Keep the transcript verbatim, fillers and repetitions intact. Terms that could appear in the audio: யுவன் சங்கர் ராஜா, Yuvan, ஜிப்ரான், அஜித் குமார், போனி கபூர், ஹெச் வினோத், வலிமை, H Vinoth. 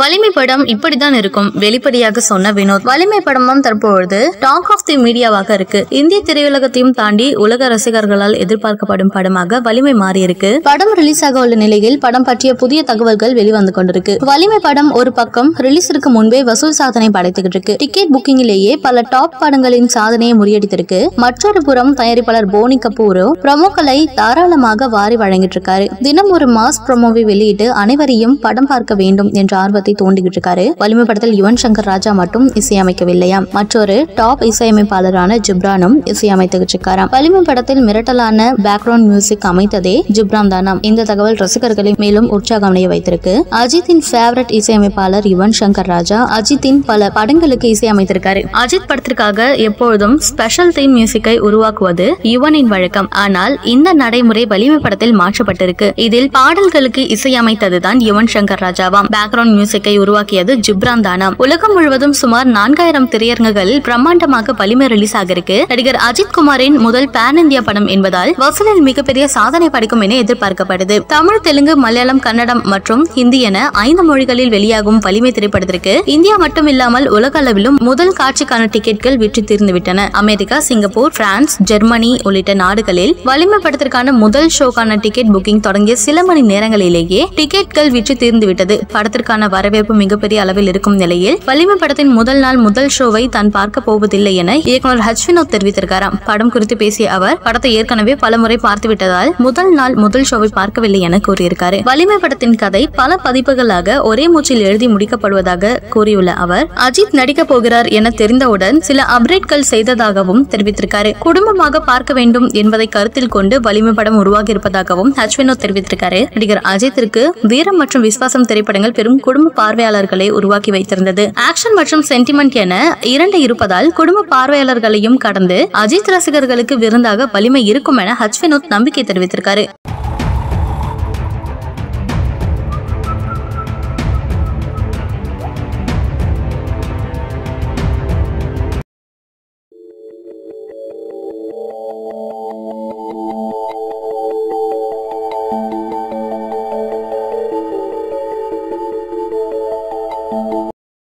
வலிமை படம் இப்படிதான் இருக்கும் வெளிப்படையாக சொன்ன வினோத். வலிமை படமும் தற்பொழுது டாக் ஆஃப் தி மீடியாவாக இருக்கு. இந்திய திரையுலகத்தையும் தாண்டி உலக ரசிகர்களால் எதிர்பார்க்கப்படும் படமாக வலிமை மாறி இருக்கு. படம் ரிலீஸ் ஆக உள்ள நிலையில் படம் பற்றிய புதிய தகவல்கள் வெளிவந்து கொண்டிருக்கு. வலிமை படம் ஒரு பக்கம் ரிலீஸிற்கு முன்பே வசூல் சாதனை படைத்துக்கிட்டு இருக்கு. டிக்கெட் புக்கிங்கிலேயே பல டாப் படங்களின் சாதனையை முறியடித்திருக்கு. மற்றொரு புறம் தயாரிப்பாளர் போனி கபூரோ ப்ரமோக்களை தாராளமாக வாரி வழங்கிட்டு இருக்காரு. தினம் ஒரு மாஸ் ப்ரமோவை வெளியிட்டு அனைவரையும் படம் பார்க்க வேண்டும் என்ற ஆர்வம் தோண்டிக்கிட்டு இருக்காரு. வலிமை படத்தில் யுவன் சங்கர் ராஜா மட்டும் இசையமைக்கவில்லையா, மற்றொரு டாப் இசையமைப்பாளரான ஜிப்ரானும் இசையமைத்துக்கிட்டு இருக்காராம். வலிமை படத்தில் மிரட்டலான பேக்ரவுண்ட் மியூசிக் அமைத்ததே ஜிப்ரான் தானாம். இந்த தகவல் ரசிகர்களை மேலும் உற்சாகம் அடைய வைத்திருக்கு. அஜித்தின் ஃபேவரட் இசையமைப்பாளர் யுவன் சங்கர் ராஜா அஜித்தின் பல படங்களுக்கு இசையமைத்திருக்காரு. அஜித் படத்திற்காக எப்பொழுதும் ஸ்பெஷல் தீம் மியூசிக்கை உருவாக்குவது யுவனின் வழக்கம். ஆனால் இந்த நடைமுறை வலிமை படத்தில் மாற்றப்பட்டிருக்கு. இதில் பாடல்களுக்கு இசையமைத்ததுதான் யுவன் சங்கர் ராஜாவாம். பேக்ரவுண்ட் மியூசிக்கை உருவாக்கியது ஜிப்ரான் தானாம். உலகம் முழுவதும் சுமார் நான்காயிரம் திரையரங்குகளில் பிரம்மாண்டமாக வலிமை ரிலீஸ் ஆகிருக்கு. நடிகர் அஜித் குமாரின் முதல் பேன் இந்தியா படம் என்பதால் வசூலில் மிகப்பெரிய சாதனை படைக்கும் என எதிர்பார்க்கப்படுது. தமிழ், தெலுங்கு, மலையாளம், கன்னடம் மற்றும் ஹிந்தி என ஐந்து மொழிகளில் வெளியாகும் வலிமை திரைப்படத்திற்கு இந்தியா மட்டுமில்லாமல் உலக அளவிலும் முதல் காட்சிக்கான டிக்கெட்கள் விற்று தீர்ந்துவிட்டன. அமெரிக்கா, சிங்கப்பூர், பிரான்ஸ், ஜெர்மனி உள்ளிட்ட நாடுகளில் வலிமை படத்திற்கான முதல் ஷோக்கான டிக்கெட் புக்கிங் தொடங்கிய சில மணி நேரங்களிலேயே டிக்கெட்கள் விற்று தீர்ந்துவிட்டது. படத்திற்கான வரவேற்பு மிகப்பெரிய அளவில் இருக்கும் நிலையில் வலிமை படத்தின் முதல் நாள் முதல் ஷோவை தான் பார்க்க போவதில்லை என இயக்குனர் ஹெச் வினோத் தெரிவித்திருக்காராம். படம் குறித்து பேசிய அவர் படத்தை ஏற்கனவே பல முறை பார்த்துவிட்டதால் முதல் நாள் முதல் ஷோவை பார்க்கவில்லை என கூறியிருக்காரு. வலிமை படத்தின் கதை பல பதிப்புகளாக ஒரே மூச்சில் எழுதி முடிக்கப்படுவதாக கூறியுள்ள அவர் அஜித் நடிக்க போகிறார் என தெரிந்தவுடன் சில அப்டேட்கள் செய்ததாகவும் தெரிவித்திருக்காரு. குடும்பமாக பார்க்க வேண்டும் என்பதை கருத்தில் கொண்டு வலிமை படம் உருவாகி இருப்பதாகவும் ஹெச் வினோத் தெரிவித்திருக்காரு. நடிகர் அஜித்திற்கு வீரம் மற்றும் விஸ்வாசம் திரைப்படங்கள் பெரும் குடும்ப பார்வையாளர்களை உருவாக்கி வைத்திருந்தது. ஆக்ஷன் மற்றும் சென்டிமெண்ட் என இரண்டு இருப்பதால் குடும்ப பார்வையாளர்களையும் கடந்து அஜித் ரசிகர்களுக்கு விருந்தாக வலிமை இருக்கும் என ஹெச் வினோத் நம்பிக்கை தெரிவித்திருக்காரு.